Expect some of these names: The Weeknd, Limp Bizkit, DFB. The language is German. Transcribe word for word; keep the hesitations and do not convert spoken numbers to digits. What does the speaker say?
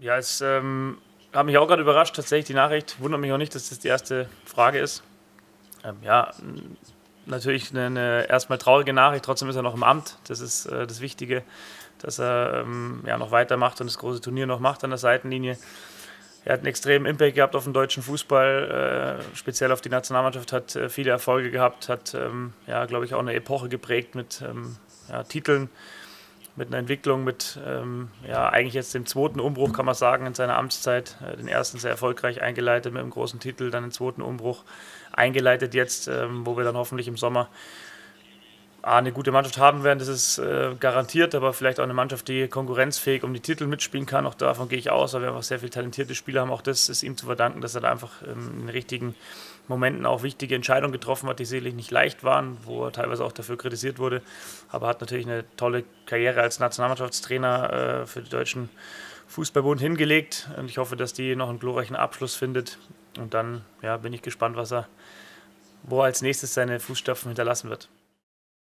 Ja, es ähm, hat mich auch gerade überrascht, tatsächlich die Nachricht. Wundert mich auch nicht, dass das die erste Frage ist. Ähm, ja, natürlich eine, eine erstmal traurige Nachricht, trotzdem ist er noch im Amt. Das ist äh, das Wichtige, dass er ähm, ja, noch weitermacht und das große Turnier noch macht an der Seitenlinie. Er hat einen extremen Impact gehabt auf den deutschen Fußball, äh, speziell auf die Nationalmannschaft, hat äh, viele Erfolge gehabt, hat, ähm, ja, glaube ich, auch eine Epoche geprägt mit ähm, ja, Titeln, mit einer Entwicklung, mit ähm, ja, eigentlich jetzt dem zweiten Umbruch, kann man sagen, in seiner Amtszeit. Äh, den ersten sehr erfolgreich eingeleitet mit einem großen Titel, dann den zweiten Umbruch eingeleitet jetzt, ähm, wo wir dann hoffentlich im Sommer A, eine gute Mannschaft haben werden, das ist äh, garantiert, aber vielleicht auch eine Mannschaft, die konkurrenzfähig um die Titel mitspielen kann, auch davon gehe ich aus, weil wir einfach sehr viele talentierte Spieler haben, auch das ist ihm zu verdanken, dass er da einfach ähm, in den richtigen Momenten auch wichtige Entscheidungen getroffen hat, die sicherlich nicht leicht waren, wo er teilweise auch dafür kritisiert wurde, aber hat natürlich eine tolle Karriere als Nationalmannschaftstrainer äh, für den Deutschen Fußballbund hingelegt und ich hoffe, dass die noch einen glorreichen Abschluss findet und dann ja, bin ich gespannt, was er, wo er als nächstes seine Fußstapfen hinterlassen wird.